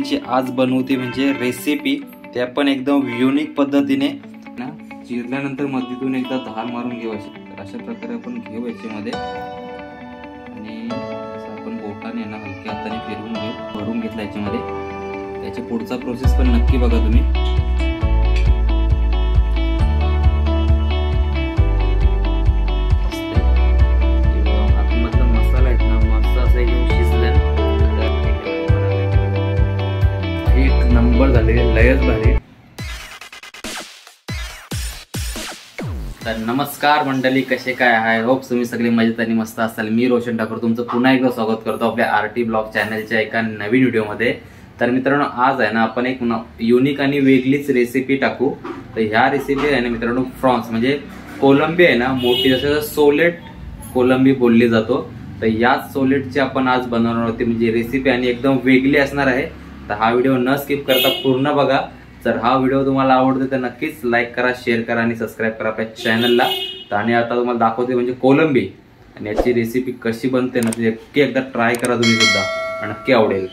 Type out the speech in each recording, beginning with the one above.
जी आज बनवते म्हणजे रेसिपी त्या पण एकदम युनिक पद्धतीने ना, चिरल्यानंतर मधीतून एकदा धार मारून घ्यायची। तर अशा प्रकारे आपण घेऊ याच्यामध्ये आणि असं आपण बोटाने ना हलक्या हाताने फिरवून घेऊ, भरून घेतला याच्यामध्ये। त्याची पुढचा प्रोसेस पण नक्की बघा तुम्ही। तर नमस्कार मंडळी, कसे काय आहे? आय होप तुम्ही सगळे मजेत आणि मस्त असाल। मी रोशन ठाकुर तुमचं पुन्हा एकदा स्वागत करतो आपल्या आरटी ब्लॉग चॅनलच्या एका नवीन व्हिडिओमध्ये। तर मित्रांनो, आज आहे ना आपण एक युनिक आणि वेगळीच रेसिपी टाकू। तर ह्या रेसिपी आहे ना मित्रांनो, प्रॉन्स म्हणजे कोलंबी आहे ना, मोठी जसं सोलेट कोलंबी बोलली जातो। तर याच सोलेटची आपण आज बनवणार होती म्हणजे रेसिपी, आणि एकदम वेगळी असणार आहे। तर हा व्हिडिओ न स्किप करता पूर्ण बघा। जर हा व्हिडिओ तुम्हाला आवडतो तर नक्कीच लाईक करा, शेअर करा आणि सबस्क्राईब करा आपल्या चॅनलला। आणि आता तुम्हाला दाखवते म्हणजे कोलंबी आणि याची रेसिपी कशी बनते ना, नक्की एकदा ट्राय करा तुम्ही सुद्धा, नक्की आवडेल।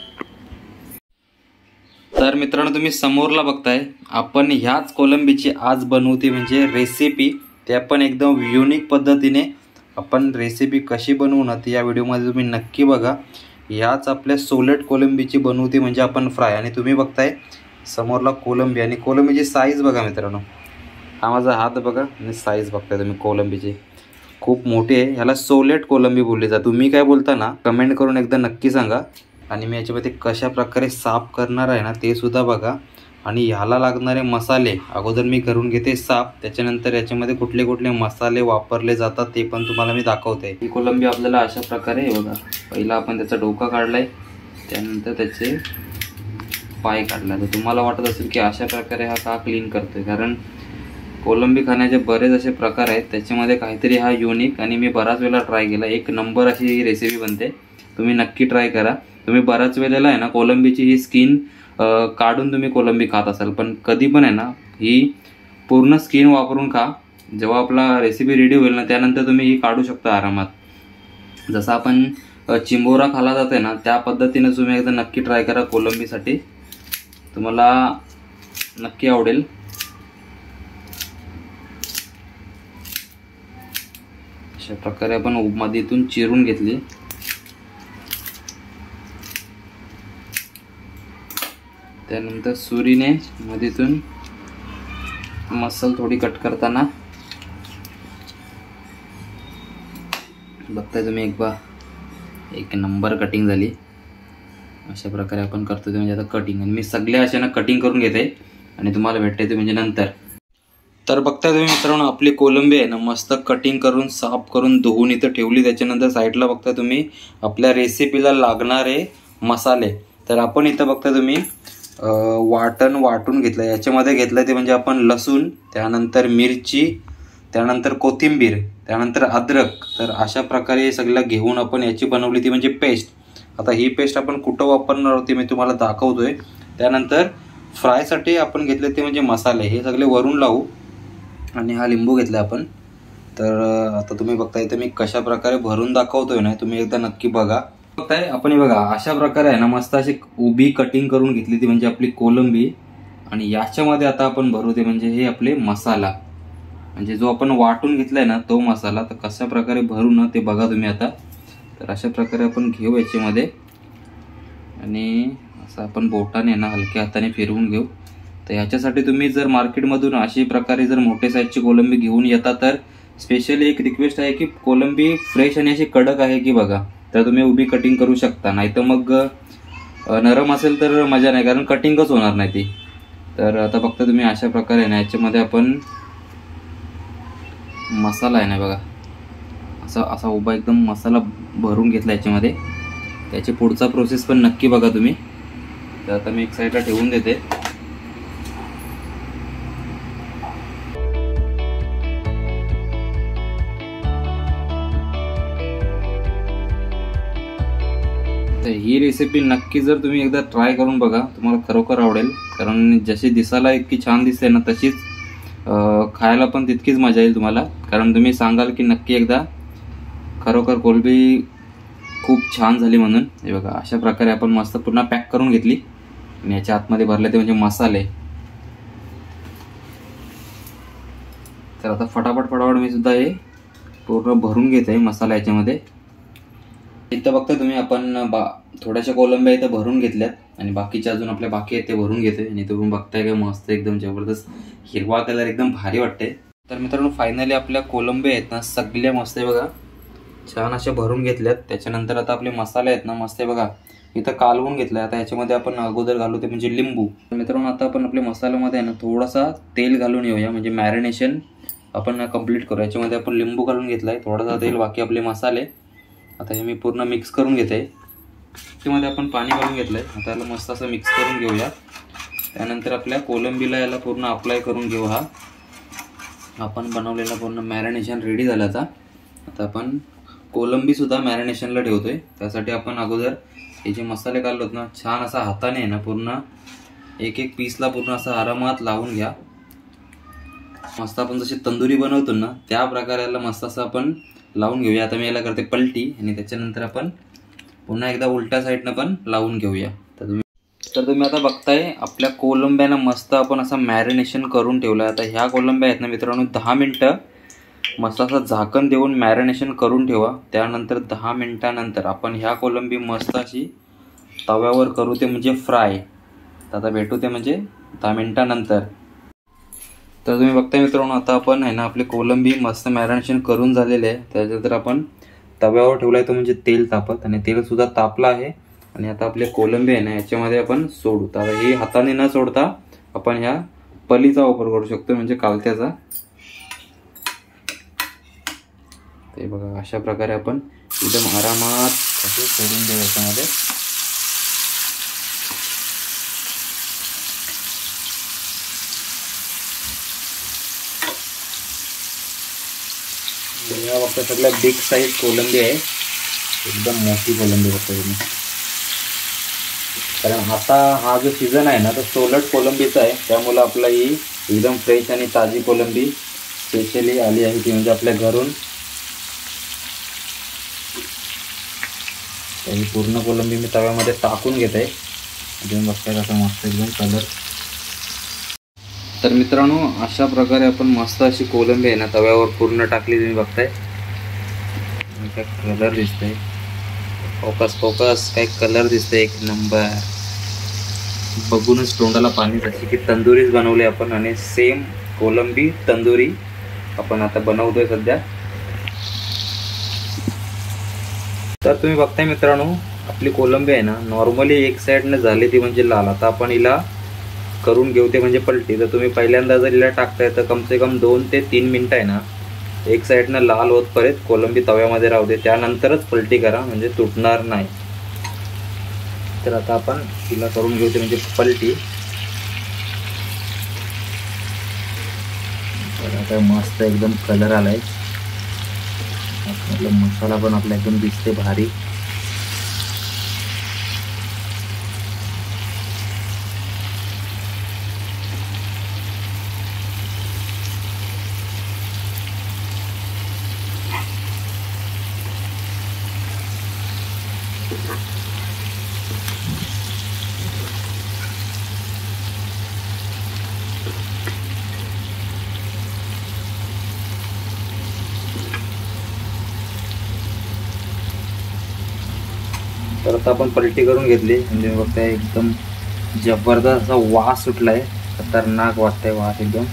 तर मित्रांनो, तुम्ही समोरला बघताय आपण ह्याच कोलंबीची आज बनवते म्हणजे रेसिपी, त्या पण एकदम युनिक पद्धतीने आपण रेसिपी कशी बनवू ना ती या व्हिडिओमध्ये तुम्ही नक्की बघा। ह्याच आपल्या सोलेट कोलंबीची बनवते म्हणजे आपण फ्राय, आणि तुम्ही बघताय समोरला कोलंबी। आणि कोलंबीची साईज बघा मित्रांनो, हा माझा हात बघा आणि साईज बघताय तुम्ही, कोलंबीची खूप मोठी आहे। ह्याला सोलेट कोलंबी बोलली जाते। तुम्ही काय बोलता ना कमेंट करून एकदा नक्की सांगा। आणि मी याच्यामध्ये कशा प्रकारे साफ करणार आहे ना ते सुद्धा बघा। आणि ह्याला लागणारे मसाले अगोदर मी करून घेते साफ, त्याच्यानंतर याच्यामध्ये कुठले कुठले मसाले वापरले जातात ते पण तुम्हाला मी दाखवते। ही कोलंबी आपल्याला अशा प्रकारे बघा, पहिला आपण त्याचा डोका काढलाय, त्यानंतर त्याचे पाय काढला। तर तुम्हाला वाटत असेल की अशा प्रकारे हा का क्लीन करतोय, कारण कोलंबी खाण्याचे बरेच असे प्रकार आहेत, त्याच्यामध्ये काहीतरी हा युनिक आणि मी बऱ्याच वेळेला ट्राय केला, एक नंबर अशी ही रेसिपी बनते। तुम्ही नक्की ट्राय करा। तुम्ही बऱ्याच वेळेला आहे ना कोलंबीची ही स्किन काढून तुम्ही कोलंबी खात असाल, पण कधी पण आहे ना ही पूर्ण स्किन वापरून खा। जेव्हा आपला रेसिपी रेडी होईल ना त्यानंतर तुम्ही ही काढू शकता आरामात। जसं आपण चिंबोरा खाला जाते ना त्या पद्धतीने तुम्ही एकदा नक्की ट्राय करा कोलंबीसाठी, तुम्हाला नक्की आवडेल। अशा प्रकारे आपण मधीतून चिरून घेतली। त्यानंतर सुरीने मधीतून मसल थोडी कट करताना बघताय तुम्ही, एक नंबर कटिंग झाली। अशा प्रकारे आपण करतो ते म्हणजे आता कटिंग, आणि मी सगळ्या अशा ना कटिंग करून घेते आणि तुम्हाला भेटते ते म्हणजे नंतर। तर बघताय तुम्ही मित्रांनो, आपली कोलंबी आहे ना मस्त कटिंग करून साफ करून धुवून इथं ठेवली। त्याच्यानंतर साईडला बघताय तुम्ही आपल्या रेसिपीला लागणारे मसाले। तर आपण इथं बघताय तुम्ही वाटण वाटून घेतलं, याच्यामध्ये घेतलं ते म्हणजे आपण लसूण, त्यानंतर मिरची, त्यानंतर कोथिंबीर, त्यानंतर अद्रक। तर अशा प्रकारे सगळं घेऊन आपण याची बनवली ती म्हणजे पेस्ट। आता ही पेस्ट आपण कुठं वापरणार होती मी तुम्हाला दाखवतोय। त्यानंतर फ्रायसाठी आपण घेतले ते म्हणजे मसाले, हे सगळे वरून लावू। आणि हा लिंबू घेतला आपण। तर आता तुम्ही बघताय तर मी कशा प्रकारे भरून दाखवतोय ना, तुम्ही एकदा नक्की बघा। बघताय आपण बघा अशा प्रकारे आहे ना मस्त अशी उभी कटिंग करून घेतली ती म्हणजे आपली कोलंबी। आणि याच्यामध्ये आता आपण भरू ते म्हणजे हे आपले मसाला, म्हणजे जो आपण वाटून घेतलाय ना तो मसाला। तर कशा प्रकारे भरू ना ते बघा तुम्ही आता। तर अशा प्रकारे आपण घेऊ याच्यामध्ये आणि असं आपण बोटाने ना हलक्या हाताने फिरवून घेऊ। तर ह्याच्यासाठी तुम्ही जर मार्केटमधून अशी प्रकारे जर मोठे साईजची कोलंबी घेऊन येता तर स्पेशली एक रिक्वेस्ट आहे की कोलंबी फ्रेश आणि अशी कडक आहे की बघा, तर तुम्ही उभी कटिंग करू शकता। नाही तर मग नरम असेल तर मजा नाही, कारण कटिंगच होणार नाही ती। तर आता फक्त तुम्ही अशा प्रकारे ना याच्यामध्ये आपण मसाला आहे ना बघा असा उभा एकदम मसाला भरून घेतला याच्यामध्ये। त्याची पुढचा प्रोसेस पण नक्की बघा तुम्ही। तर आता मी एक साईडला ठेवून देते। तर ही रेसिपी नक्की जर तुम्ही एकदा ट्राय करून बघा, तुम्हाला खरोखर आवडेल। कारण जशी दिसायला इतकी छान दिसते ना तशीच खायला पण तितकीच मजा येईल तुम्हाला, कारण तुम्ही सांगाल की नक्की एकदा खरोखर कोलंबी खूप छान झाली म्हणून। हे बघा अशा प्रकारे आपण मस्त पूर्ण पॅक करून घेतली। आणि याच्या आतमध्ये भरले ते म्हणजे मसाले। तर आता फटाफट मी सुद्धा हे पूर्ण भरून घेते मसाला याच्यामध्ये। इथं बघता तुम्ही आपण थोड्याशा कोलंब्या इथं भरून घेतल्यात आणि बाकीच्या अजून आपल्या बाकी आहेत ते भरून घेते। आणि तुम्ही बघताय काय मस्त एकदम जबरदस्त हिरवा कलर एकदम भारी वाटते। तर मित्रांनो फायनली आपल्या कोलंब्या आहेत ना सगळ्या मस्त आहे बघा, छान असे भरून घेतल्यात। त्याच्यानंतर आता आपले मसाले आहेत ना मस्त आहे बघा, इथं कालवून घेतलं। आता याच्यामध्ये आपण अगोदर घालू ते म्हणजे लिंबू। मित्रांनो आता आपण आपल्या मसाल्यामध्ये ना थोडासा तेल घालून येऊया, म्हणजे मॅरिनेशन आपण कंप्लीट करू। याच्यामध्ये आपण लिंबू घालून घेतलाय, थोडासा तेल, बाकी आपले मसाले। आता हे मी पूर्ण मिक्स करून घेते। त्यामध्ये आपण पाणी घालून घेतलंय, आता याला मस्त असं मिक्स करून घेऊया। त्यानंतर आपल्या कोलंबीला याला पूर्ण अप्लाय करून घेऊ। हा आपण बनवलेला पूर्ण मॅरिनेशन रेडी झाला। आता आता आपण कोलंबी सुद्धा मॅरिनेशनला ठेवतोय। त्यासाठी आपण अगोदर हे जे मसाले घाललोत ना छान असा हाताने ना पूर्ण एक एक पीसला पूर्ण असा आरामात लावून घ्या। मस्त आपण जशी तंदुरी बनवतो ना त्या प्रकाराला मस्त असं आपण लावून घेऊया। आता मी याला करते पलटी आणि त्याच्यानंतर आपण पुन्हा एकदा उलट्या साईडनं पण लावून घेऊया। तर तुम्ही आता बघताय आपल्या कोलंब्याला मस्त आपण असं मॅरिनेशन करून ठेवलं। आता ह्या कोलंब्या आहेत ना मित्रांनो 10 मिनटं मस्त असं झाकण देऊन मॅरिनेशन करून ठेवा। त्यानंतर 10 मिनटानंतर आपण ह्या कोलंबी मस्त अशी तव्यावर करू ते म्हणजे फ्राय। आता भेटू ते म्हणजे 10 मिनटानंतर। तर तुम्ही बघताय मित्रांनो आता आपण आहे ना आपले कोलंबी मस्त मॅरिनेशन करून झालेले आहे। त्याच्यानंतर आपण तव्यावर ठेवलाय तो म्हणजे तेल तापत, आणि तेलसुद्धा तापलं आहे। आणि आता आपले कोलंबी आहे ना याच्यामध्ये आपण सोडू। तर हे हाताने न सोडता आपण ह्या पलीचा वापर करू शकतो, म्हणजे कालत्याचा। ते बघा अशा प्रकारे आपण एकदम आरामात असे सोडून देऊ याच्यामध्ये। या बघता सगळ्या बिग साईज कोलंबी आहे, एकदम मोठी कोलंबी बघता तुम्ही। कारण आता हा जो सीझन आहे ना तो सोलेट कोलंबीचा आहे, त्यामुळे आपला ही एकदम फ्रेश आणि ताजी कोलंबी स्पेशली आली आहे, ती म्हणजे आपल्या घरून। ही पूर्ण कोलंबी मी तव्यामध्ये टाकून घेते, एकदम बघताय कसं मस्त एकदम कलर। तर मित्रांनो अशा प्रकारे आपण मस्त अशी कोलंबी आहे ना तव्यावर पूर्ण टाकली, तुम्ही बघताय काय कलर दिसतंय। फोकस काय कलर दिसतंय, एक नंबर। बघूनच तोंडाला पाणी सुटते की तंदुरीच बनवली आपण, आणि सेम कोलंबी तंदुरी आपण आता बनवतोय सध्या। तर तुम्ही बघताय मित्रांनो आपली कोलंबी आहे ना नॉर्मली एक साईडने झाली ती म्हणजे लाल, आता आपण हिला करून घेऊ ते म्हणजे पलटी। तर तुम्ही पहिल्यांदा जर हिला टाकताय तर कमसे कम 2 ते 3 मिनटं आहे ना एक साईडनं लाल होतपर्यंत कोलंबी तव्यामध्ये राहू दे, त्यानंतरच पलटी करा म्हणजे तुटणार नाही। तर आता आपण हिला करून घेऊ ते म्हणजे पलटी। आता मस्त एकदम कलर आलाय, मतलब मसाला पण आपला एकदम दिसते भारी। तर आता आपण पलटी करून घेतली, म्हणजे बघता एकदम जबरदस्त असा वास सुटला आहे, खतरनाक वाटतंय वास एकदम।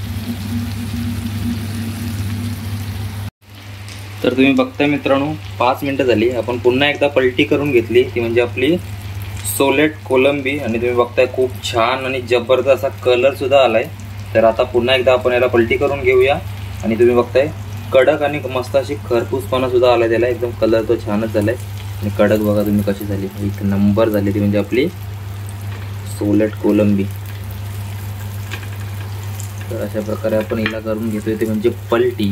तर तुम्ही बघताय मित्रांनो 5 मिनटं झाली, आपण पुन्हा एकदा पलटी करून घेतली ती म्हणजे आपली सोलेट कोलंबी। आणि तुम्ही बघताय खूप छान आणि जबरदस्त असा कलरसुद्धा आला आहे। तर आता पुन्हा एकदा आपण याला पलटी करून घेऊया, आणि तुम्ही बघताय कडक आणि मस्त अशी खरपूसपणासुद्धा आला त्याला, एकदम कलर तो छानच झाला आहे। आणि कडक बघा तुम्ही कशी झाली, एक नंबर झाली ती म्हणजे आपली सोलेट कोलंबी। तर अशा प्रकारे आपण हिला करून घेतोय ते म्हणजे पलटी।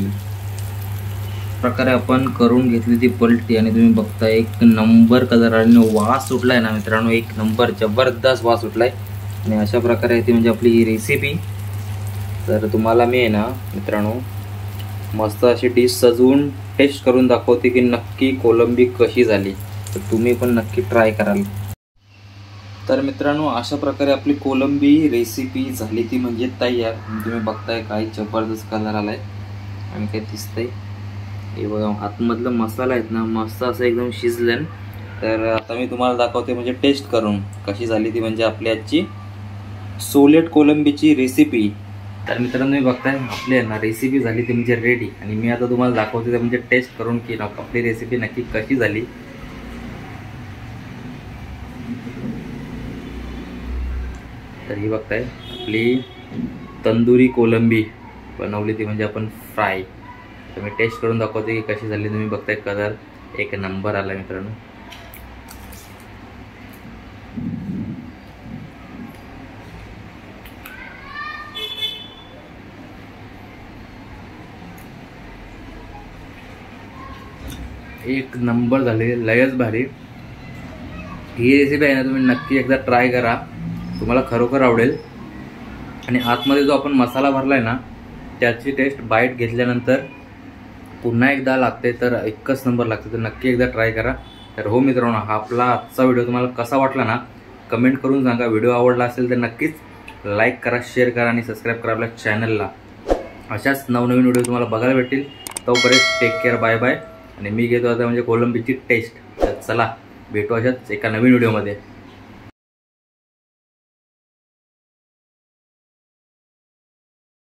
प्रकारे आपण करून घेतली ती पलटी, आणि तुम्ही बघता एक नंबर कलर आणि वास सुटलाय ना मित्रांनो, एक नंबर जबरदस्त वास सुटलाय। आणि अशा प्रकारे ती म्हणजे आपली ही रेसिपी। तर तुम्हाला मी आहे ना मित्रांनो मस्त अशी डिश सजवून टेस्ट करून दाखवते की नक्की कोलंबी कशी झाली, तर तुम्ही पण नक्की ट्राय कराल। तर मित्रांनो अशा प्रकारे आपली कोलंबी रेसिपी झाली ती म्हणजे तयार। तुम्ही बघताय काय जबरदस्त कलर आलाय आणि काय दिसतंय हे बघा। आतमधला मसाला आहे ना मस्त असं एकदम शिजलं। तर आता मी तुम्हाला दाखवते म्हणजे टेस्ट करून कशी झाली ती म्हणजे आपली आजची सोलेट कोलंबीची रेसिपी। तर मित्रांनो मी बघताय आपली ना रेसिपी झाली ती म्हणजे रेडी आणि मी आता तुम्हाला दाखवते ते म्हणजे टेस्ट करून की आपली रेसिपी नक्की कशी झाली। तर ही बघताय आपली तंदुरी कोलंबी बनवली ती म्हणजे आपण फ्राय। तर मी टेस्ट करून दाखवते की कशी झाली। तुम्ही बघताय कलर एक नंबर आला मित्रांनो। एक नंबर झाले, लयच भारी। ही रेसिपी आहे ना तुम्ही नक्की एकदा ट्राय करा, तुम्हाला खरोखर आवडेल। आणि आतमध्ये जो आपण मसाला भरला आहे ना त्याची टेस्ट बाईट घेतल्यानंतर पुन्हा एकदा लागते, तर एकच नंबर लागते। तर नक्की एकदा ट्राय करा। तर हो मित्रांनो, हा आपला आजचा व्हिडिओ तुम्हाला कसा वाटला ना कमेंट करून सांगा। व्हिडिओ आवडला असेल तर नक्कीच लाईक करा, शेअर करा आणि सबस्क्राईब करा आपल्या चॅनलला। अशाच नवनवीन व्हिडिओ तुम्हाला बघायला भेटतील। तोपर्यंत टेक केअर, बाय बाय। आणि मी घेतो आता म्हणजे कोलंबीची टेस्ट। तर चला भेटू अशाच एका नवीन व्हिडिओमध्ये।